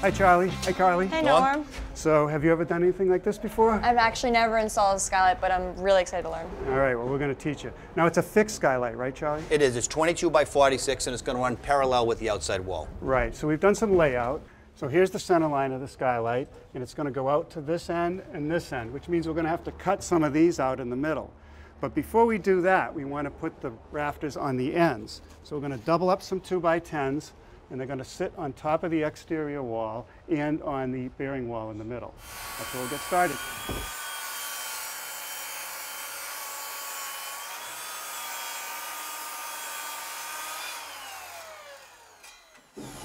Hi, Charlie. Hi, Carly. Hi, Norm. So, have you ever done anything like this before? I've actually never installed a skylight, but I'm really excited to learn. All right, well, we're going to teach you. Now, it's a fixed skylight, right, Charlie? It is. It's 22 by 46, and it's going to run parallel with the outside wall. Right. So, we've done some layout. So, here's the center line of the skylight, and it's going to go out to this end and this end, which means we're going to have to cut some of these out in the middle. But before we do that, we want to put the rafters on the ends. So, we're going to double up some 2x10s. And they're going to sit on top of the exterior wall and on the bearing wall in the middle. That's where we'll get started.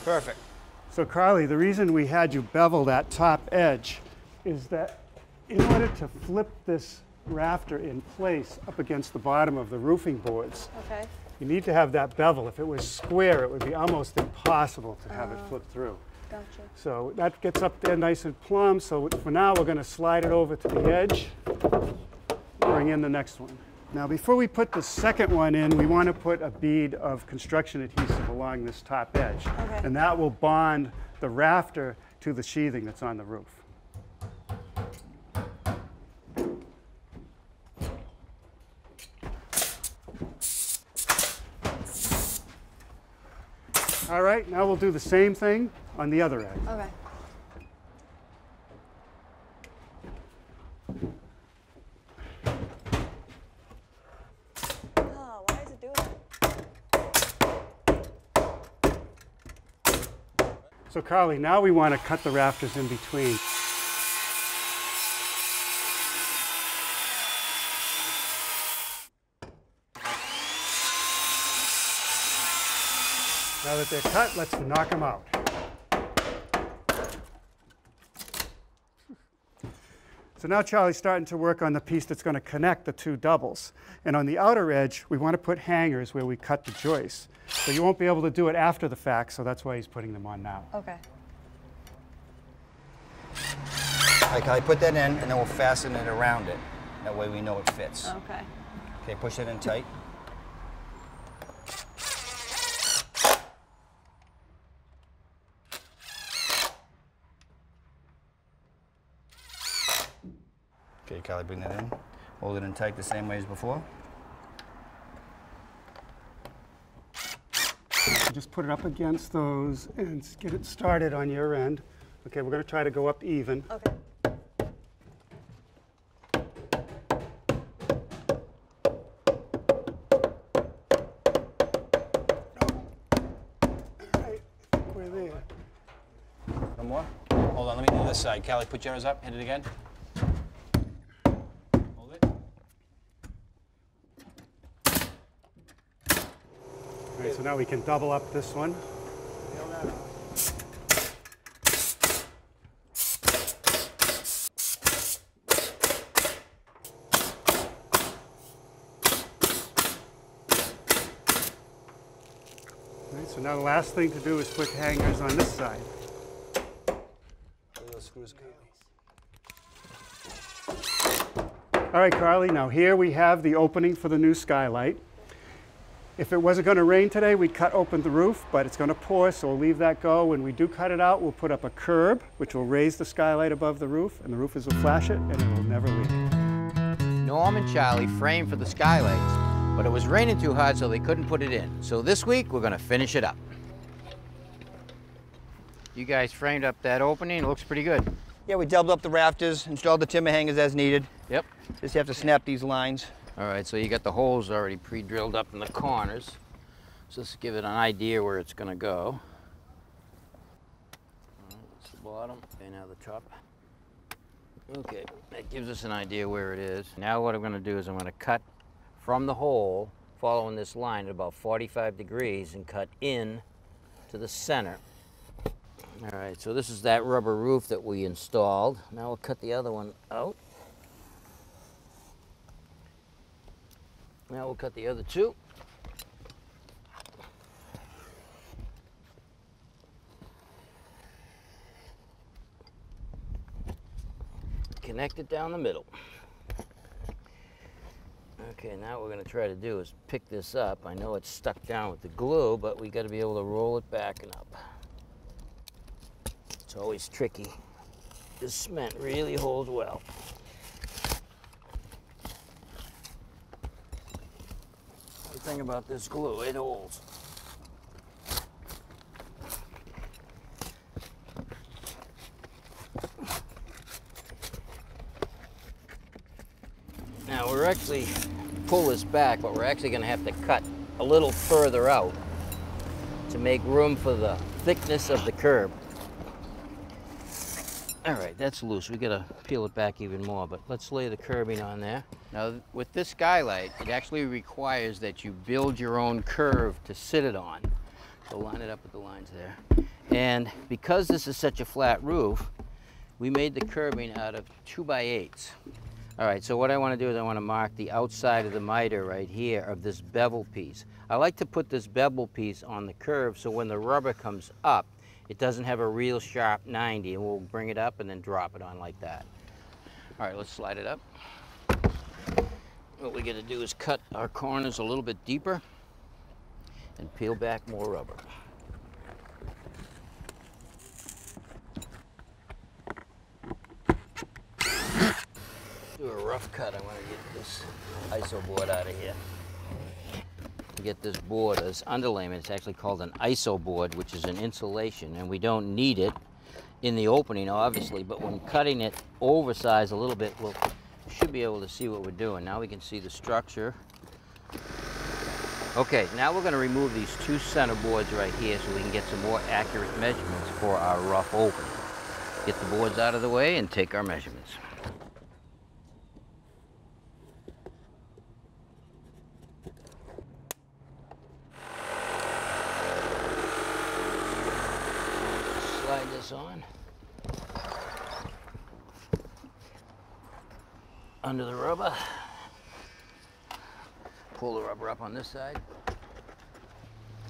Perfect. So, Carly, the reason we had you bevel that top edge is that in order to flip this rafter in place up against the bottom of the roofing boards, okay, you need to have that bevel. If it was square, it would be almost impossible to have it flip through. Gotcha. So that gets up there nice and plumb. So for now, we're going to slide it over to the edge, bring in the next one. Now, before we put the second one in, we want to put a bead of construction adhesive along this top edge. Okay. And that will bond the rafter to the sheathing that's on the roof. All right, now we'll do the same thing on the other end. Okay. Oh, why is it doing that? So, Carly, now we want to cut the rafters in between. Now that they're cut, let's knock them out. So now Charlie's starting to work on the piece that's going to connect the two doubles. And on the outer edge, we want to put hangers where we cut the joists. So you won't be able to do it after the fact, so that's why he's putting them on now. Okay. All right, Callie, put that in, and then we'll fasten it around it. That way we know it fits. Okay. Okay, push it in tight. Okay, Callie, bring that in. Hold it in tight the same way as before. Just put it up against those and get it started on your end. Okay, we're going to try to go up even. Okay. All right, we're there. One more? Hold on, let me do this side. Callie, put yours up, hit it again. So now we can double up this one. All right, so now the last thing to do is put hangers on this side. All right, Carly, now here we have the opening for the new skylight. If it wasn't going to rain today, we'd cut open the roof, but it's going to pour, so we'll leave that go. When we do cut it out, we'll put up a curb, which will raise the skylight above the roof, and the roofers will flash it, and it will never leak. Norm and Charlie framed for the skylights, but it was raining too hard, so they couldn't put it in. So this week, we're going to finish it up. You guys framed up that opening. It looks pretty good. Yeah, we doubled up the rafters, installed the timber hangers as needed. Yep. Just have to snap these lines. All right, so you got the holes already pre-drilled up in the corners. So let's give it an idea where it's going to go. All right, that's the bottom, and now the top. Okay, that gives us an idea where it is. Now what I'm going to do is I'm going to cut from the hole, following this line at about 45 degrees, and cut in to the center. All right, so this is that rubber roof that we installed. Now we'll cut the other one out. Now we'll cut the other two. Connect it down the middle. Okay, now what we're going to try to do is pick this up. I know it's stuck down with the glue, but we got to be able to roll it back and up. It's always tricky. This cement really holds well. One thing about this glue, it holds. Now we're actually, pull this back, but we're actually gonna have to cut a little further out to make room for the thickness of the curb. All right, that's loose. We gotta peel it back even more, but let's lay the curbing on there. Now, with this skylight, it actually requires that you build your own curve to sit it on. So line it up with the lines there. And because this is such a flat roof, we made the curbing out of 2x8s. All right, so what I wanna do is I wanna mark the outside of the miter right here of this bevel piece. I like to put this bevel piece on the curve so when the rubber comes up, it doesn't have a real sharp 90, and we'll bring it up and then drop it on like that. All right, let's slide it up. What we gotta do is cut our corners a little bit deeper and peel back more rubber. Do a rough cut. I wanna get this ISO board out of here. To get this board as underlayment, it's actually called an ISO board, which is an insulation, and we don't need it in the opening, obviously, but when cutting it oversized a little bit, we should be able to see what we're doing. Now we can see the structure. Okay, now we're gonna remove these two center boards right here so we can get some more accurate measurements for our rough opening. Get the boards out of the way and take our measurements. On under the rubber, pull the rubber up on this side.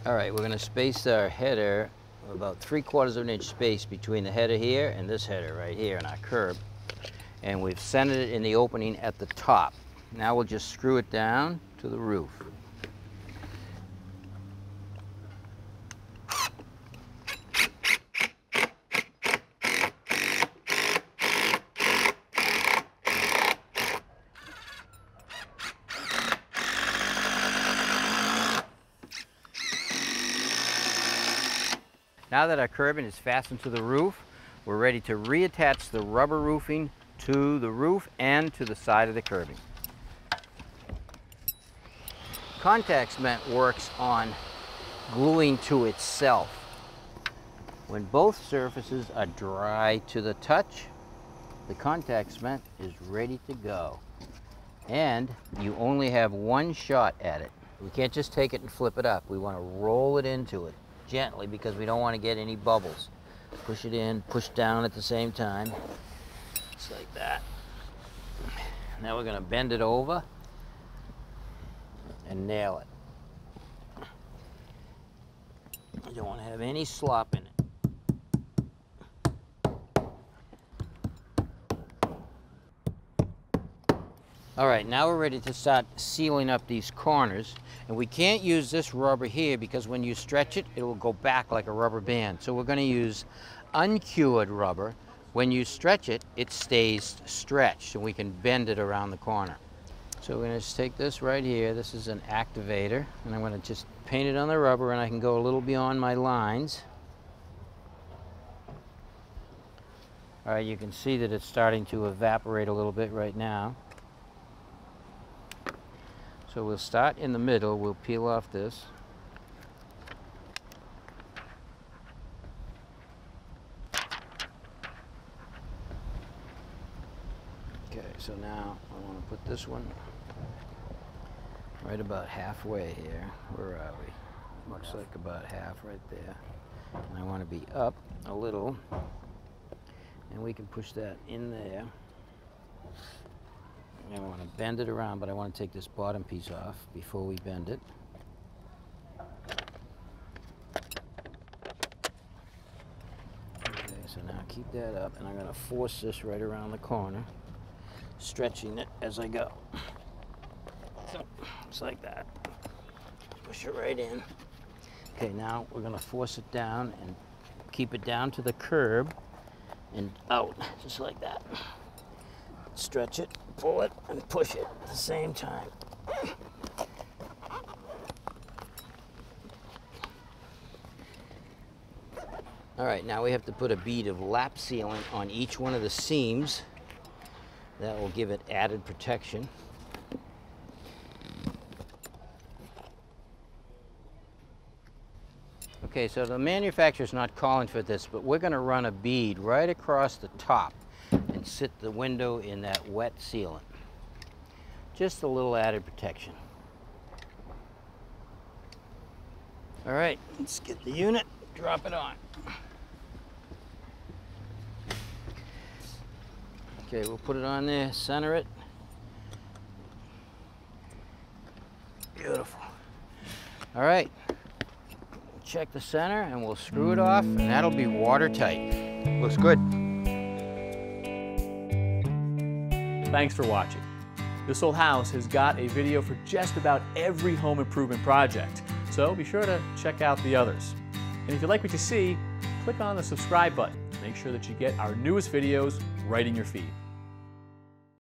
All right, we're going to space our header about 3/4 of an inch space between the header here and this header right here in our curb, and we've centered it in the opening at the top. Now we'll just screw it down to the roof. Now that our curbing is fastened to the roof, we're ready to reattach the rubber roofing to the roof and to the side of the curbing. Contact cement works on gluing to itself. When both surfaces are dry to the touch, the contact cement is ready to go. And you only have one shot at it. We can't just take it and flip it up. We want to roll it into it. Gently, because we don't want to get any bubbles. Push it in, push down at the same time. Just like that. Now we're going to bend it over and nail it. You don't want to have any slop in it. All right, now we're ready to start sealing up these corners. And we can't use this rubber here because when you stretch it, it will go back like a rubber band. So we're gonna use uncured rubber. When you stretch it, it stays stretched and we can bend it around the corner. So we're gonna just take this right here. This is an activator. And I'm gonna just paint it on the rubber and I can go a little beyond my lines. All right, you can see that it's starting to evaporate a little bit right now. So we'll start in the middle, we'll peel off this. Okay, so now I want to put this one right about halfway here. Where are we? Looks like about half right there. And I want to be up a little. And we can push that in there. And I want to bend it around, but I want to take this bottom piece off before we bend it. Okay, so now keep that up, and I'm going to force this right around the corner, stretching it as I go. So, just like that. Push it right in. Okay, now we're going to force it down and keep it down to the curb. and out, just like that. Stretch it, pull it, and push it at the same time. All right, now we have to put a bead of lap sealant on each one of the seams. That will give it added protection. Okay, so the manufacturer's not calling for this, but we're gonna run a bead right across the top and sit the window in that wet sealant. Just a little added protection. All right, let's get the unit, drop it on. Okay, we'll put it on there, center it. Beautiful. All right. Check the center and we'll screw it off and that'll be watertight. Looks good. Thanks for watching. This Old House has got a video for just about every home improvement project, so be sure to check out the others. And if you like what you see, click on the subscribe button to make sure that you get our newest videos right in your feed.